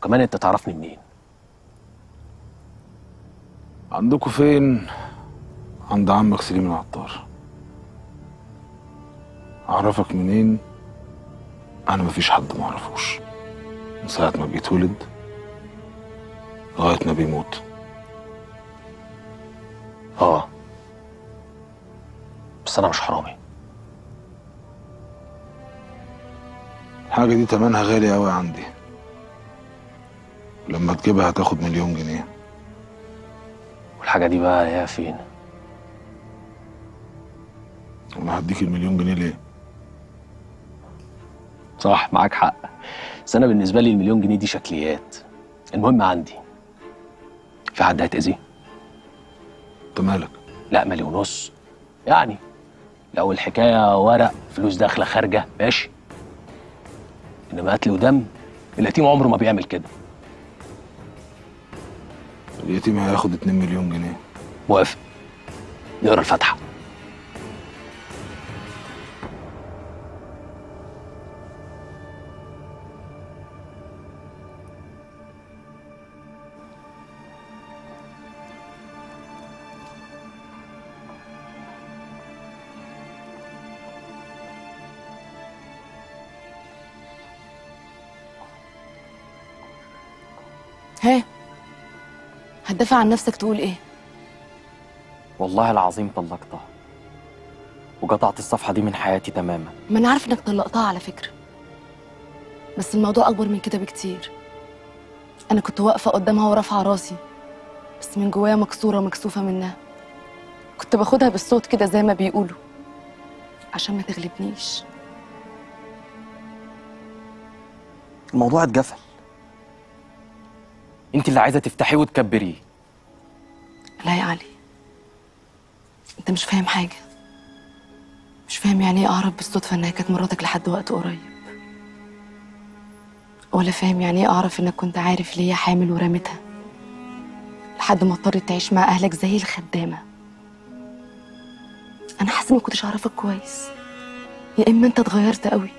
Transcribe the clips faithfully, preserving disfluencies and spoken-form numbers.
وكمان انت تعرفني منين؟ عندكوا فين؟ عند عمك سليم العطار. اعرفك منين؟ انا مفيش حد معرفوش من ساعة ما بيتولد لغاية ما بيموت. اه بس انا مش حرامي. الحاجة دي تمنها غالي اوي عندي، لما تجيبها هتاخد مليون جنيه. والحاجة دي بقى الاقيها فين؟ وانا هديك المليون جنيه ليه؟ صح، معاك حق، بس انا بالنسبة لي المليون جنيه دي شكليات. المهم عندي. في حد هيتأذي؟ انت مالك؟ لا، مالي ونص يعني. لو الحكاية ورق فلوس داخلة خارجة ماشي، انما قتل ودم اليتيم عمره ما بيعمل كده. اليتيم هياخد اتنين مليون جنيه. موافق. نقرا الفاتحة. ها، هتدافع عن نفسك تقول ايه؟ والله العظيم طلقتها وقطعت الصفحة دي من حياتي تماما. ما انا عارف انك طلقتها على فكرة، بس الموضوع اكبر من كده بكتير. انا كنت واقفة قدامها ورافعة راسي، بس من جوايا مكسورة مكسوفة منها. كنت باخدها بالصوت كده زي ما بيقولوا عشان ما تغلبنيش. الموضوع اتقفل، انت اللي عايزه تفتحيه وتكبريه. لا يا علي، انت مش فاهم حاجه. مش فاهم يعني ايه اعرف بالصدفه انها كانت مراتك لحد وقت قريب، ولا فاهم يعني ايه اعرف انك كنت عارف ليه هي حامل ورمتها لحد ما اضطرت تعيش مع اهلك زي الخدامه. انا حاسه ما كنتش اعرفك كويس، يا اما انت اتغيرت قوي.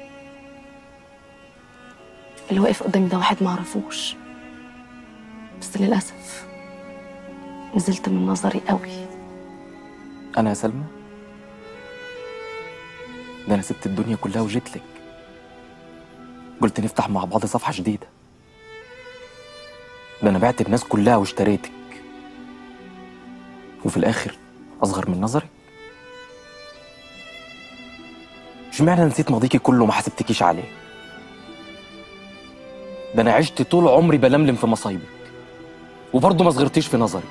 اللي واقف قدامي ده واحد ما اعرفوش، بس للأسف نزلت من نظري قوي. أنا يا سلمى، ده أنا سبت الدنيا كلها وجيتلك. قلت نفتح مع بعض صفحة جديدة. ده أنا بعت الناس كلها واشتريتك، وفي الآخر أصغر من نظرك. اشمعنى نسيت ماضيكي كله وما حسبتكيش عليه؟ ده أنا عشت طول عمري بلملم في مصايبي وبرضه ما صغرتيش في نظري.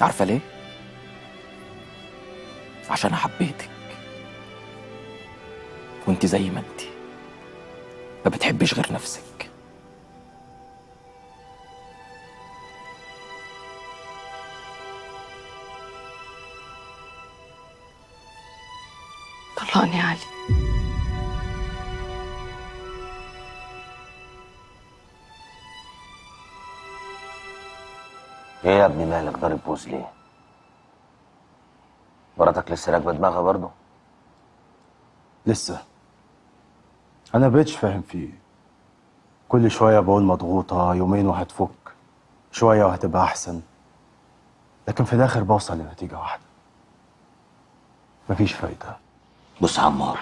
عارفه ليه؟ عشان حبيتك، وانت زي ما انت ما بتحبيش غير نفسك. طلقني يا علي. ايه يا ابني مالك ضارب بوز ليه؟ مراتك لسه راكبه دماغها برضه؟ لسه. انا بقتش فاهم فيه. كل شويه بقول مضغوطه، يومين وهتفك، شويه وهتبقى احسن، لكن في الاخر بوصل لنتيجه واحده، مفيش فايده. بص يا عمار،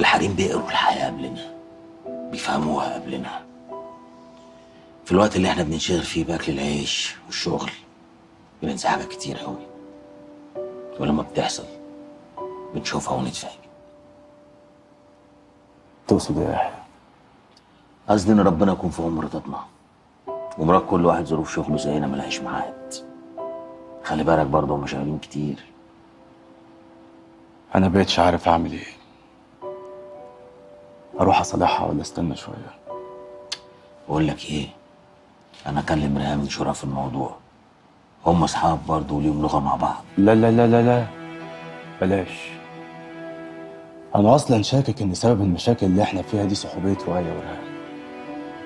الحريم بيقروا الحياه قبلنا، بيفهموها قبلنا. في الوقت اللي احنا بننشغل فيه باكل العيش والشغل بننسى حاجات كتير قوي، ولما بتحصل بنشوفها ونتفاجئ. تقصد ايه يا يحيى؟ قصدي ان ربنا يكون في عمر مراتنا ومرات كل واحد ظروف شغله زينا ملهاش معاد. خلي بالك برضه هم شغالين كتير. انا بقيتش عارف اعمل ايه. اروح اصالحها ولا استنى شويه؟ بقول لك ايه، انا اكلم ريهام شرف في الموضوع، هم اصحاب برضه وليهم لغه مع بعض. لا لا لا لا لا بلاش. انا اصلا شاكك ان سبب المشاكل اللي احنا فيها دي صحوبيه رؤية وريهام.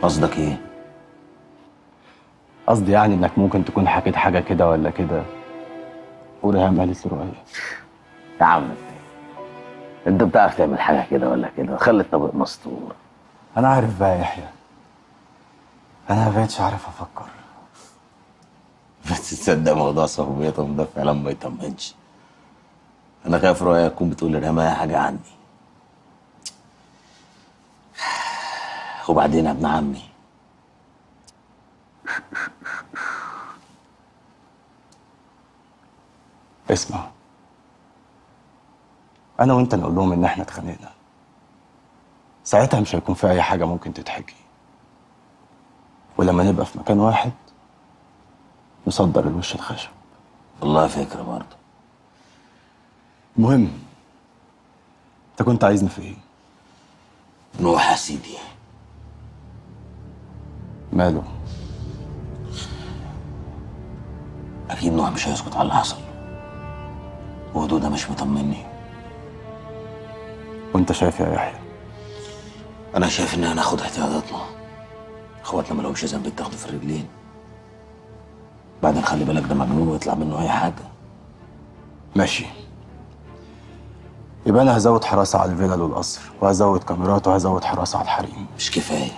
قصدك ايه؟ قصدي يعني انك ممكن تكون حكيت حاجه كده ولا كده وريهام قالت لرؤية. يا عم انت بتعرف تعمل حاجه كده ولا كده، خلي الطبق مستور. انا عارف بقى يا يحيى، انا ما بقتش عارف افكر. بس تصدق موضوع صاحبيتهم ده فعلا ما يطمنش. انا خايف رؤيا تكون بتقول لرماية حاجه عني. وبعدين يا ابن عمي اسمع، انا وانت نقول لهم ان احنا اتخانقنا، ساعتها مش هيكون في اي حاجه ممكن تتحكي، ولما نبقى في مكان واحد نصدر الوش الخشب. والله فكره برضه. المهم انت كنت عايزني في ايه؟ نوح يا سيدي. ماله؟ اكيد نوح مش هيسكت على اللي حصل، وهدوء ده مش مطمني. وانت شايف يا يحيى؟ انا شايف ان انا هاخد احتياطاتنا، اخواتنا ما لهمش ذنب يتاخدوا في الرجلين. بعدين خلي بالك ده مجنون ويطلع منه اي حاجه. ماشي، يبقى انا هزود حراسه على الفيلل والقصر، وهزود كاميرات، وهزود حراسه على الحريم. مش كفايه،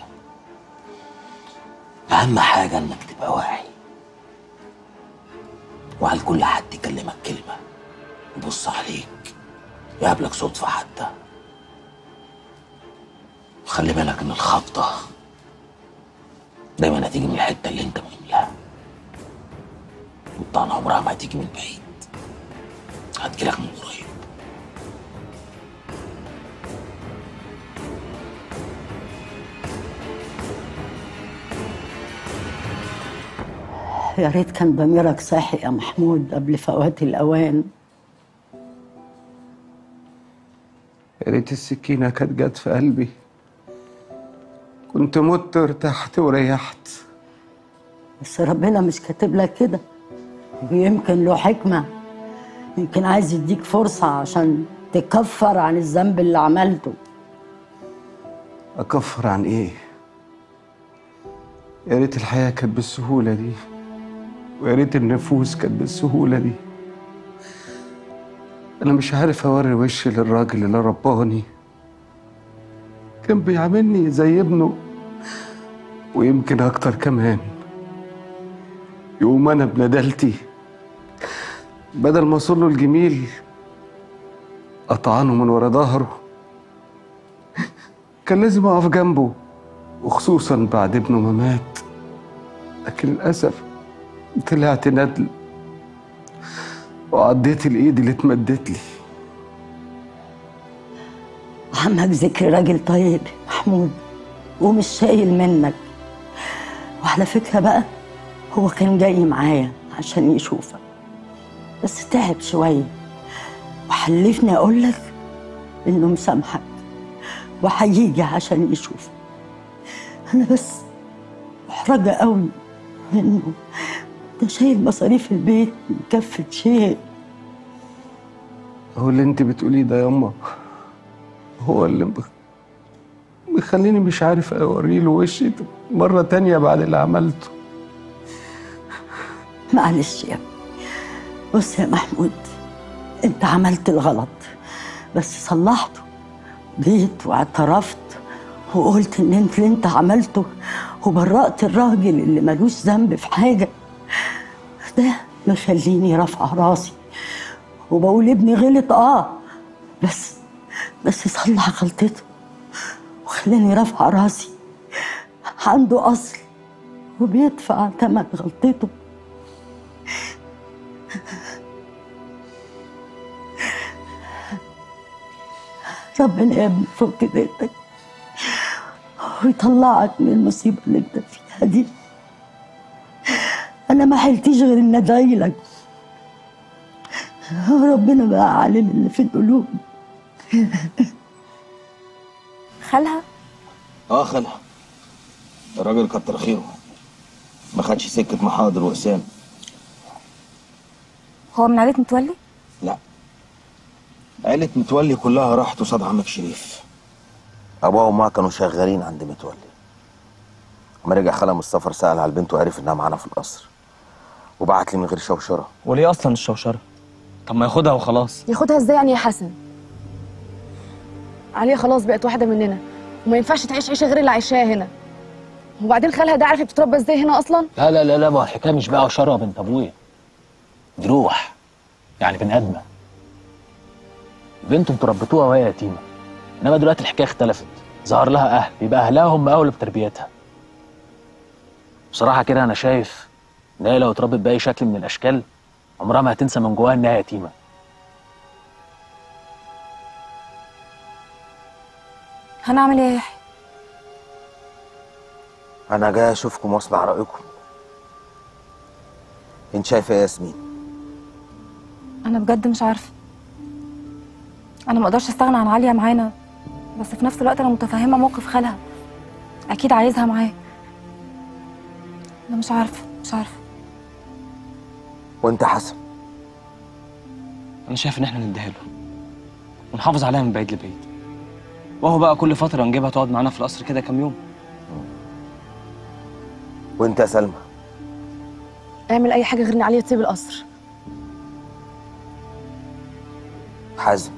اهم حاجه انك تبقى واعي وعلى كل حد يكلمك كلمه، يبص عليك، يقابلك صدفه حتى. خلي بالك ان الخبطه دايما هتيجي من الحته اللي انت مهملها، والطعنه عمرها ما هتيجي من بعيد، هتجيلك من قريب. يا ريت كان ضميرك صاحي يا محمود قبل فوات الاوان. يا ريت السكينه كانت جت في قلبي، كنت مت وارتحت وريحت. بس ربنا مش كاتب لك كده، ويمكن له حكمه، يمكن عايز يديك فرصه عشان تكفر عن الذنب اللي عملته. اكفر عن ايه؟ يا ريت الحياه كانت بالسهوله دي، ويا ريت النفوس كانت بالسهوله دي. انا مش عارف اوري وشي للراجل اللي رباني، كان بيعاملني زي ابنه ويمكن اكتر كمان. يقوم انا بندلتي بدل ما اصله الجميل اطعنه من ورا ظهره. كان لازم اقف جنبه، وخصوصا بعد ابنه ما مات، لكن للاسف طلعت ندل وعضيت الايد اللي اتمدت لي. عمك ذكر راجل طيب محمود ومش شايل منك. وعلى فكره بقى، هو كان جاي معايا عشان يشوفك، بس تعب شويه، وحلفني اقول لك انه مسامحك وهيجي عشان يشوفك. انا بس محرجه قوي انه انت شايل مصاريف البيت مكفة شيء. هو اللي انت بتقوليه ده ياما هو اللي مخليني مش عارف اوريله وشي مره تانيه بعد اللي عملته. معلش يا بص يا محمود، انت عملت الغلط بس صلحته، جيت واعترفت وقلت ان انت اللي انت عملته، وبرأت الراجل اللي ملوش ذنب في حاجه. ده مخليني رافعه راسي وبقول ابني غلط، اه بس بس صلح غلطته وخلاني رافعه راسي. عنده اصل وبيدفع ثمن غلطته. ربنا يا ابني فك دقتك ويطلعك من المصيبه اللي انت فيها دي. أنا ما حلتيش غير إن أدعي لك، ربنا بقى عالم اللي في القلوب. خالها؟ آه خالها، الراجل كتر خيره ما خدش سكة محاضر وأسامة. هو من عيلة متولي؟ لأ، عيلة متولي كلها راحت قصاد عمك شريف. أبوها وأمها كانوا شغالين عند متولي. لما رجع خالها من السفر سأل على البنت وعرف إنها معانا في القصر، وبعت لي من غير شوشره. وليه اصلا الشوشره؟ طب ما ياخدها وخلاص. ياخدها ازاي يعني يا حسن؟ عليا خلاص بقت واحده مننا، وما ينفعش تعيش عيشه غير اللي عايشاها هنا. وبعدين خالها ده عارفه بتتربى ازاي هنا اصلا؟ لا لا لا لا، ما الحكايه مش بقى وشره يا بنت ابويا. دي روح، يعني بني ادمه. بنت انتوا ربيتوها وهي يتيمه. انما دلوقتي الحكايه اختلفت، ظهر لها اهل، يبقى اهلها هم اولى بتربيتها. بصراحه كده انا شايف ان هي لو اتربت باي شكل من الاشكال عمرها ما هتنسى من جواها انها يتيمه. هنعمل ايه؟ انا جاي اشوفكم واسمع رايكم. انت شايفه ايه يا ياسمين؟ انا بجد مش عارفه. انا ما اقدرش استغنى عن عليا معانا، بس في نفس الوقت انا متفهمه موقف خالها، اكيد عايزها معاه. انا مش عارفه مش عارفه. وانت حسن؟ انا شايف ان احنا نديها له ونحافظ عليها من بعيد لبعيد، وهو بقى كل فتره نجيبها تقعد معانا في القصر كده كام يوم. وانت يا سلمى؟ اعمل اي حاجه غير ان عليا تسيب القصر. حازم؟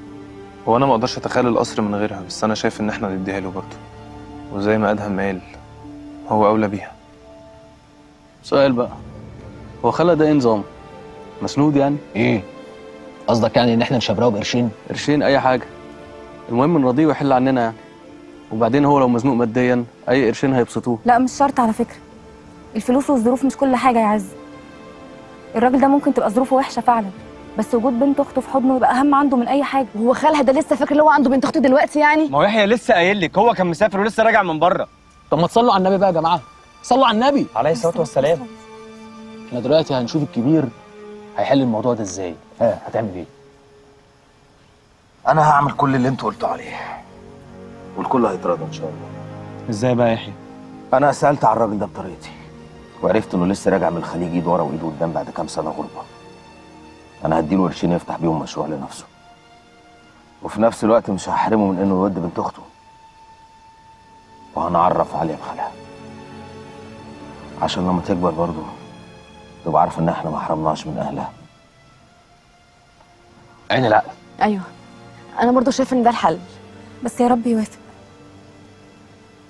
هو انا ما اقدرش اتخيل القصر من غيرها، بس انا شايف ان احنا نديها له برضه، وزي ما ادهم قال هو اولى بيها. سؤال بقى، هو خالها ده ايه نظام؟ مسنود يعني؟ ايه؟ قصدك يعني ان احنا نشبراه بقرشين؟ قرشين اي حاجه، المهم نرضيه ويحل عننا يعني. وبعدين هو لو مزنوق ماديا اي قرشين هيبسطوه. لا مش شرط على فكره، الفلوس والظروف مش كل حاجه يا عز. الراجل ده ممكن تبقى ظروفه وحشه فعلا، بس وجود بنت اخته في حضنه يبقى اهم عنده من اي حاجه. وهو خالها ده لسه فاكر اللي هو عنده بنت اخته دلوقتي يعني؟ ما هو يحيى لسه قايل لك هو كان مسافر ولسه راجع من بره. طب ما تصلوا على النبي بقى يا جماعه، صلوا على النبي عليه الصلاه والسلام. احنا دلوقتي هنشوف الكبير هيحل الموضوع ده ازاي. ها هتعمل ايه؟ انا هعمل كل اللي انتوا قلتوا عليه، والكل هيتراضى ان شاء الله. ازاي بقى يا يحيى؟ انا سالت على الراجل ده بطريقتي، وعرفت انه لسه راجع من الخليج ايد ورا وايد قدام بعد كام سنه غربه. انا هديله قرشين يفتح بيهم مشروع لنفسه، وفي نفس الوقت مش هحرمه من انه يود بنت اخته، وهنعرف عليها بخالها عشان لما تكبر برضه تبقى عارفه ان احنا ما حرمناش من اهلها. عين العقل. ايوه انا برضه شايف ان ده الحل، بس يا رب يوافق.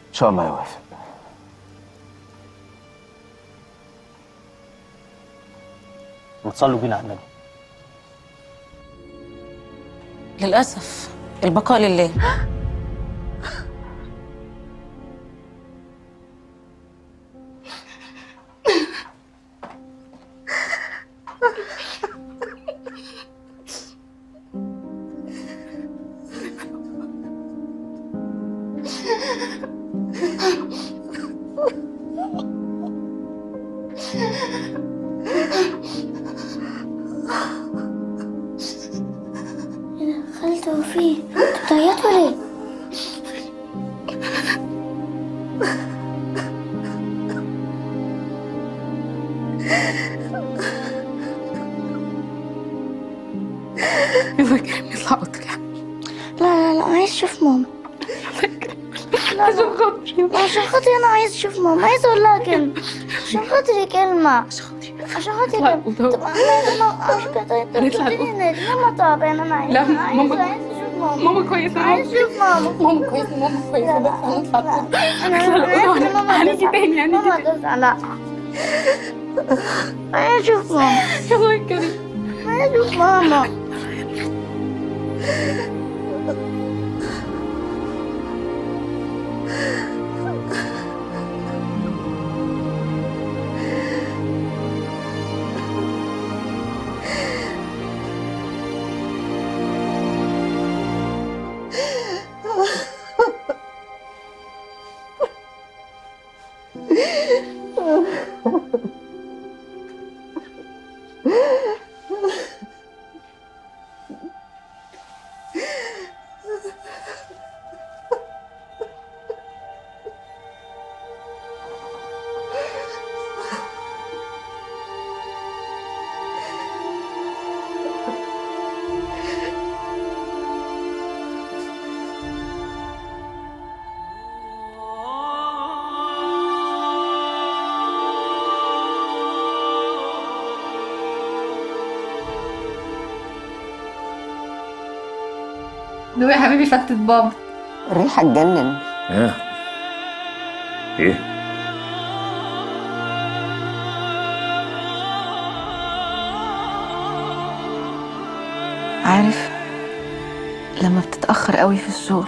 ان شاء الله يوافق. وتصلوا بينا على النبي. للاسف البقاء لله. عشان خاطري عشان خاطري تبقى عايزه انا تعبانه. انا عايزه ماما كويسه. عايزه اشوف ماما. ماما كويسه ماما كويسه بس هنطلع. انا هنيجي تاني هنيجي تاني. لا عايزه اشوف ماما. يلا يا كريم عايزه اشوف ماما. نوح يا حبيبي فتت بابا. الريحة تجنن. ها؟ ايه؟ عارف لما بتتأخر قوي في الشغل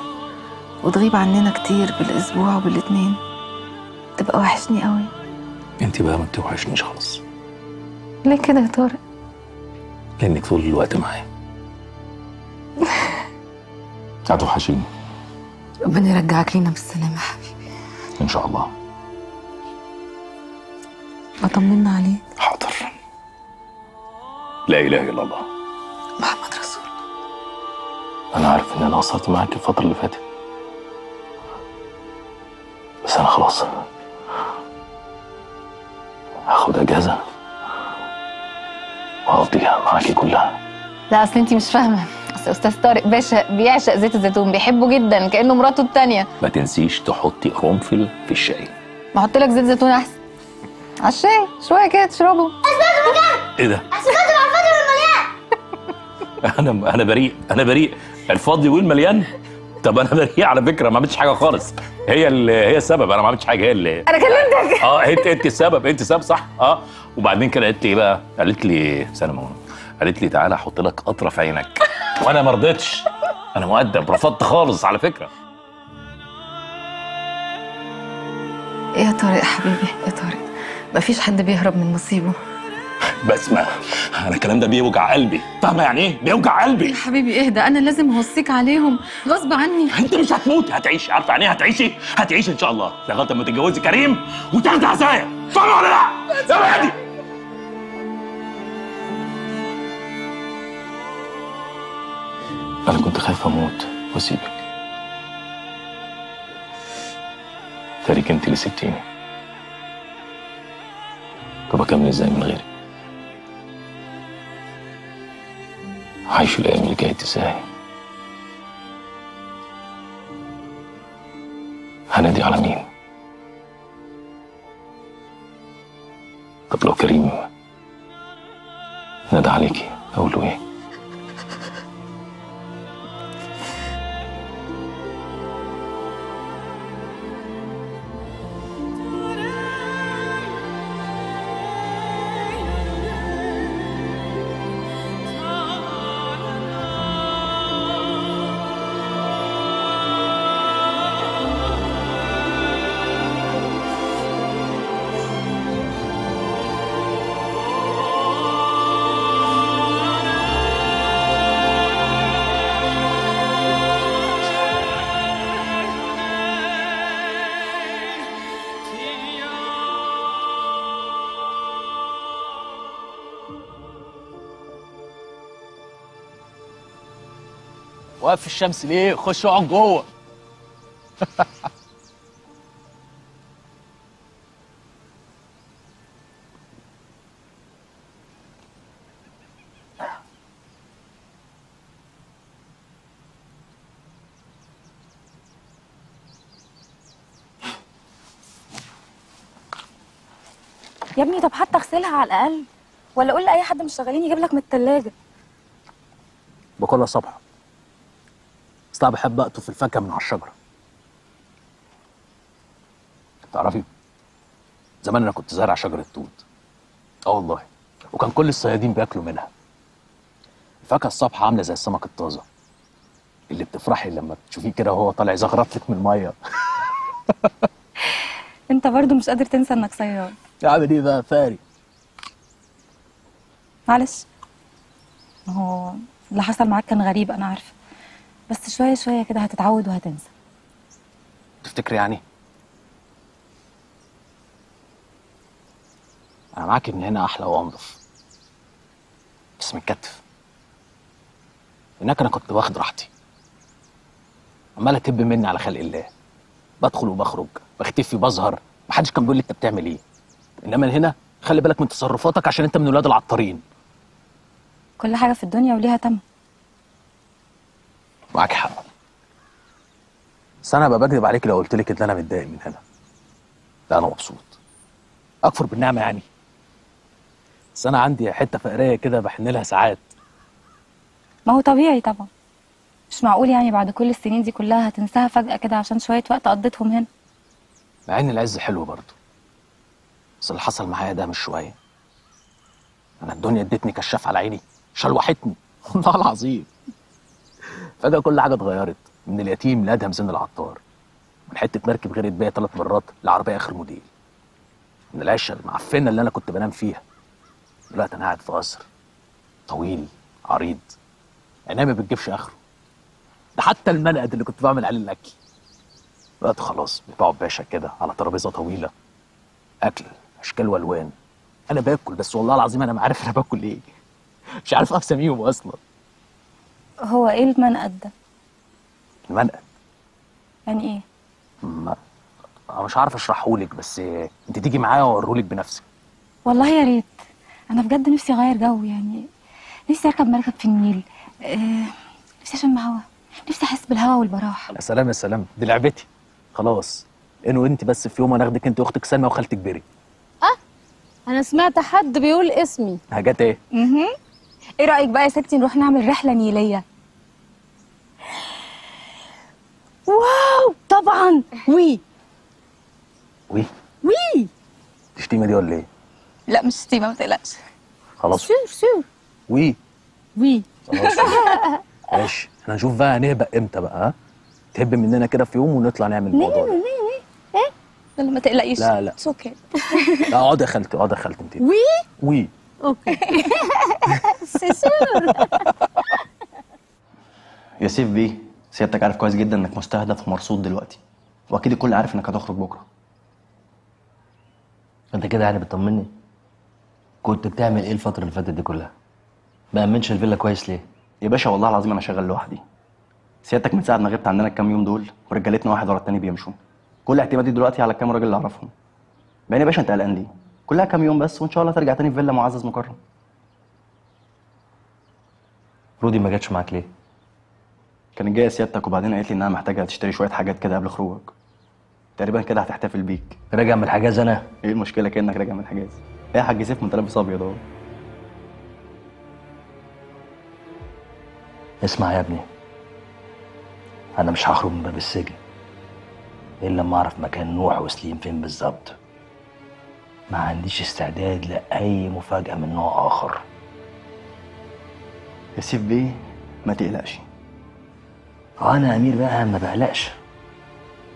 وتغيب عننا كتير بالأسبوع وبالاتنين تبقى وحشني قوي. انت بقى ما بتوحشنيش خالص. ليه كده يا طارق؟ لأنك طول الوقت معايا. هتوحشيني. ربنا يرجعك لينا بالسلامة يا حبيبي. إن شاء الله. أطمنا عليك. حاضر. لا إله إلا الله. محمد رسول الله. أنا عارف إن أنا قصرت معاكي الفترة اللي فاتت. بس أنا خلاص هاخد أجازة وهقضيها معاكي كلها. لا أصل أنت مش فاهمة. أستاذ طارق باشا بيعشق زيت الزيتون، بيحبه جدا كأنه مراته التانية. ما تنسيش تحطي قرنفل في الشاي. ما أحط لك زيت زيتون أحسن. على الشاي شوية كده تشربه. أسمعك بجد؟ إيه ده؟ أسمعك على الفاضي والمليان. أنا أنا بريء، أنا بريء، الفاضي والمليان؟ طب أنا بريء على فكرة، ما عملتش حاجة خالص. هي اللي هي السبب، أنا ما عملتش حاجة، هي اللي أنا كلمتك. أه أنت أنت السبب، أنت السبب صح. أه وبعدين كده قالت لي إيه بقى؟ قالت لي سلام، قالت لي تعالى أحط لك قطرة في عينك. وانا ما رضيتش، انا مؤدب، رفضت خالص على فكره. يا طارق حبيبي، يا طارق مفيش حد بيهرب من مصيبه. بسمه انا الكلام ده بيوجع قلبي، فاهمه يعني ايه؟ بيوجع قلبي. يا حبيبي اهدى، انا لازم اوصيك عليهم غصب عني. انت مش هتموتي، هتعيشي، عارفه يعني ايه هتعيشي؟ هتعيشي ان شاء الله لغايه ما تتجوزي كريم وتاخدي عزايا، فاهمه ولا لا؟ يا وادي أنا كنت خايف أموت وأسيبك. تاريك أنت اللي سبتيني. طب أكمل إزاي من غيرك؟ عايش الأيام اللي جاية إزاي؟ هنادي على مين؟ طب لو كريم نادى عليكي أقول له إيه؟ واقف في الشمس ليه؟ خش اقعد جوه. يا ابني طب حتى اغسلها على الاقل، ولا اقول لاي حد مش شغالين يجيب لك من الثلاجه. باكلها الصبح. طب بحب اقطف الفاكهه من على الشجره. تعرفي زمان انا كنت زارع شجره توت. اه والله، وكان كل الصيادين بياكلوا منها. الفاكهه الصبح عامله زي السمك الطازه اللي بتفرحي لما تشوفيه كده وهو طالع زغرطلك من الميه. انت برضو مش قادر تنسى انك صياد. اعمل ايه بقى فاري؟ معلش، هو اللي حصل معاك كان غريب انا عارفه، بس شوية شوية كده هتتعود وهتنسى. تفتكري يعني؟ أنا معاكي إن هنا أحلى وأنضف، بس متكتف. هناك أنا كنت واخد راحتي، عمال أكب مني على خلق الله، بدخل وبخرج، بختفي بظهر، محدش كان بيقول لي أنت بتعمل إيه. إنما هنا خلي بالك من تصرفاتك عشان أنت من ولاد العطارين. كل حاجة في الدنيا وليها تم. معاك حق، بس انا هبقى بكذب عليك لو قلت لك ان انا متضايق من هنا. لا انا مبسوط، اكفر بالنعمه يعني. بس انا عندي حته فقريه كده بحن لها ساعات. ما هو طبيعي طبعا، مش معقول يعني بعد كل السنين دي كلها هتنساها فجأة كده عشان شوية وقت قضيتهم هنا. مع ان العز حلو برضه، بس اللي حصل معايا ده مش شوية. أنا الدنيا ادتني كشاف على عيني، شلوحتني والله العظيم. فجأة كل حاجة اتغيرت، من اليتيم لأدهم زين العطار، من حتة مركب غير اتباية ثلاث مرات لعربية آخر موديل، من العيشة المعفنة اللي أنا كنت بنام فيها. دلوقتي أنا قاعد في قصر طويل عريض، عينيا ما بتجيبش آخره، ده حتى المنقد اللي كنت بعمل عليه الأكل دلوقتي خلاص بتقعد باشا كده على ترابيزة طويلة، أكل أشكال وألوان. أنا باكل بس والله العظيم أنا ما عارف أنا باكل إيه، مش عارف أسميهم أصلا. هو إيه المنقد ده؟ المنقد؟ يعني إيه؟ ما أنا مش عارف أشرحهولك، بس أنت تيجي معايا وأوريهولك بنفسك. والله يا ريت، أنا بجد نفسي أغير جو، يعني نفسي أركب مركب في النيل، أه... نفسي أشم هوا، نفسي أحس بالهوا والبراح. يا سلام يا سلام، دي لعبتي خلاص. إن وأنت بس في يوم أنا أخدك أنت وأختك سلمى وخالتك بيري. أه؟ أنا سمعت حد بيقول اسمي. حاجات إيه؟ اها. إيه رأيك بقى يا ستي نروح نعمل رحلة نيلية؟ واو طبعا. وي وي وي دي شتيمة دي ولا إيه؟ لا مش شتيمة ما تقلقش. خلاص سور سور وي وي خلاص ماشي. احنا هنشوف بقى هنهبق امتى بقى. ها؟ تهب مننا كده في يوم ونطلع نعمل الموضوع ده. ايه؟ يلا ما تقلقيش. لا لا اوكي. لا اقعدي يا خالتي اقعدي يا خالتي انت. وي وي اوكي سور. يا سيف بيه، سيادتك عارف كويس جدا انك مستهدف ومرصود دلوقتي، واكيد الكل عارف انك هتخرج بكره. انت كده يعني بتطمني؟ كنت بتعمل ايه الفتره اللي فاتت دي كلها؟ ما امنش الفيلا كويس ليه؟ يا باشا والله العظيم انا شغال لوحدي. سيادتك من ساعه ما غبت عننا الكام يوم دول ورجالتنا واحد ورا التاني بيمشوا، كل اعتمادي دلوقتي على الكام راجل اللي اعرفهم. باين يا باشا انت قلقان ليه؟ كلها كام يوم بس وان شاء الله ترجع تاني في فيلا معزز مكرم. رودي ما جاتش معاك ليه؟ كانت جايه سيادتك وبعدين قالت لي انها محتاجه تشتري شويه حاجات كده قبل خروجك. تقريبا كده هتحتفل بيك. راجع من الحجاز انا؟ ايه المشكله كانك راجع من الحجاز؟ ايه يا حاج سيف ما انت لابس ابيض اهو. اسمع يا ابني، انا مش هخرج من باب السجن الا لما اعرف مكان نوح وسليم فين بالظبط. ما عنديش استعداد لاي مفاجاه من نوع اخر. يا سيف بيه ما تقلقش. انا امير بقى ما بقلقش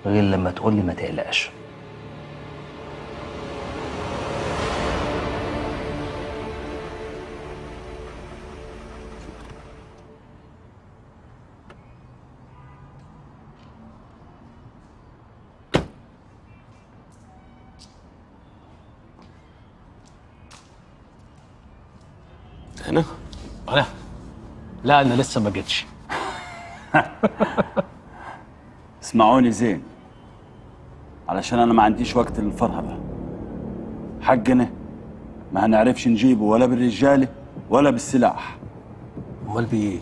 غير لما تقولي ما تقلقش. انا انا لا انا لسه ما جيتش. اسمعوني زين، علشان انا ما عنديش وقت للفرحه ده. حقنا ما هنعرفش نجيبه ولا بالرجاله ولا بالسلاح. امال بايه؟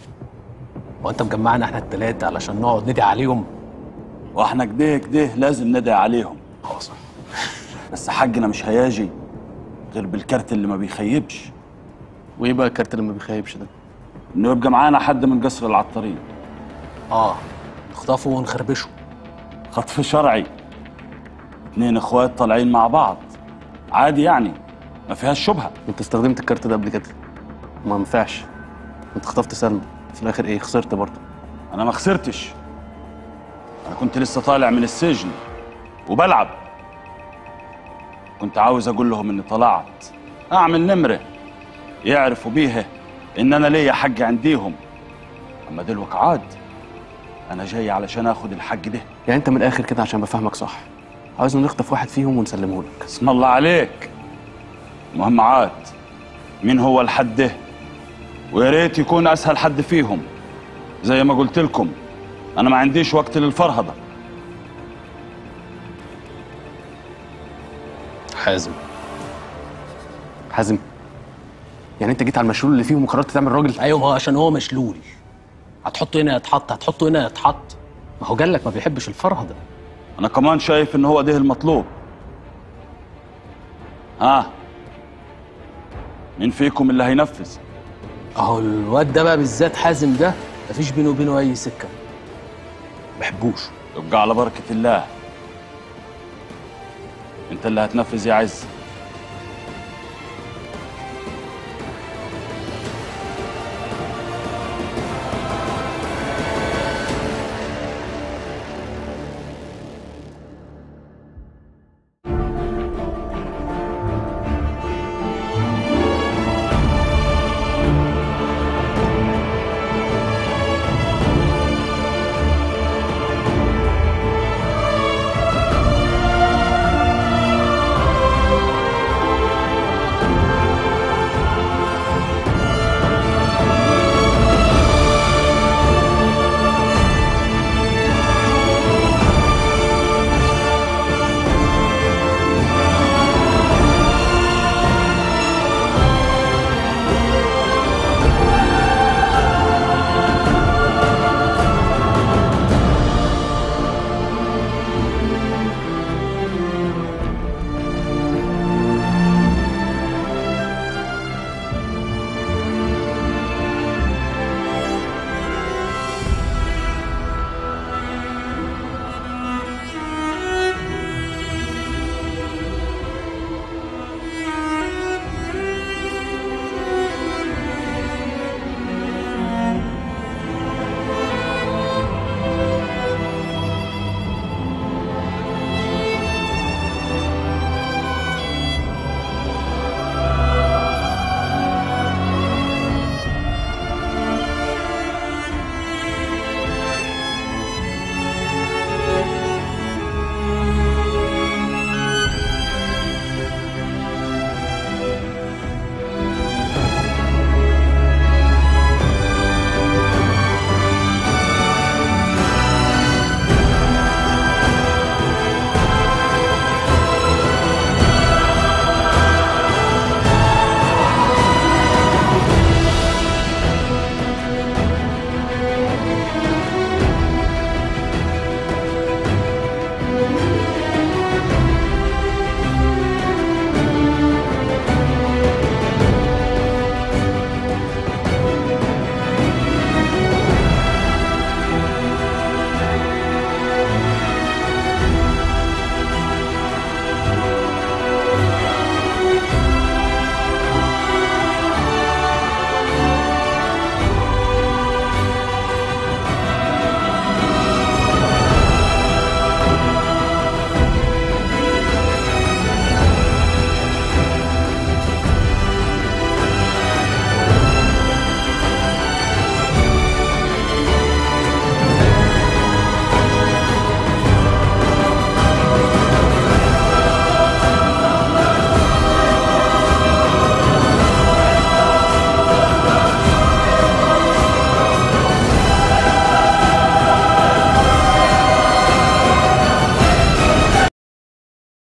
هو انت مجمعنا احنا الثلاثه علشان نقعد ندعي عليهم؟ واحنا كده كده لازم ندعي عليهم. حاصل. بس حقنا مش هياجي غير بالكارت اللي ما بيخيبش. وايه بقى الكارت اللي ما بيخيبش ده؟ انه يبقى معانا حد من قصر العطارين. اه نخطفه ونخربشه. خطف شرعي، اتنين اخوات طالعين مع بعض عادي، يعني ما فيهاش شبهه. انت استخدمت الكارت ده قبل كده ما ينفعش. انت خطفت سلمى في الاخر ايه؟ خسرت برضه. انا ما خسرتش، انا كنت لسه طالع من السجن وبلعب. كنت عاوز اقول لهم اني طلعت اعمل نمره يعرفوا بيها ان انا ليا حق عنديهم، اما دلوقتي عاد أنا جاي علشان آخد الحج ده. يعني أنت من الآخر كده عشان بفهمك صح، عاوزنا نخطف واحد فيهم ونسلمه لك. اسم الله عليك. المهم عاد مين هو الحد ده، ويا ريت يكون أسهل حد فيهم. زي ما قلت لكم أنا ما عنديش وقت للفرهدة. حازم. حازم؟ يعني أنت جيت على المشلول اللي فيهم وقررت تعمل راجل؟ أيوه، ما هو عشان هو مشلول. هتحطه هنا يتحط، هتحطه هنا يتحط. ما هو جالك ما بيحبش الفرهده. انا كمان شايف ان هو ده المطلوب. ها مين فيكم اللي هينفذ؟ اهو الواد ده بقى بالذات حازم ده مفيش بينه وبينه أي سكة، بحبوش. ابقى على بركة الله، أنت اللي هتنفذ يا عز.